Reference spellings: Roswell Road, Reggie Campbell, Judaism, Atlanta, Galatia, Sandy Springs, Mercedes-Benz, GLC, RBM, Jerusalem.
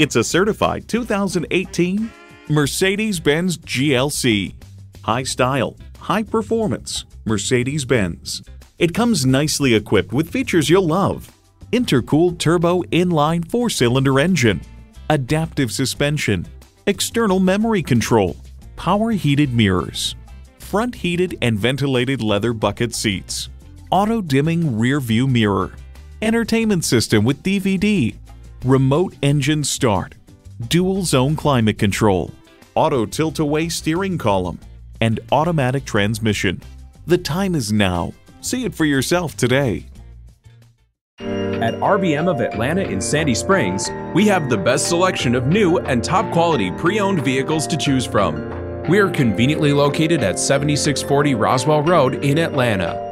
It's a certified 2018 Mercedes-Benz GLC. High style, high performance, Mercedes-Benz. It comes nicely equipped with features you'll love. Intercooled turbo inline 4-cylinder engine, adaptive suspension, external memory control, power heated mirrors, front heated and ventilated leather bucket seats, auto dimming rear view mirror, entertainment system with DVD, remote engine start, dual zone climate control, auto tilt-away steering column, and automatic transmission. The time is now. See it for yourself today. At RBM of Atlanta in Sandy Springs, we have the best selection of new and top-quality pre-owned vehicles to choose from. We are conveniently located at 7640 Roswell Road in Atlanta.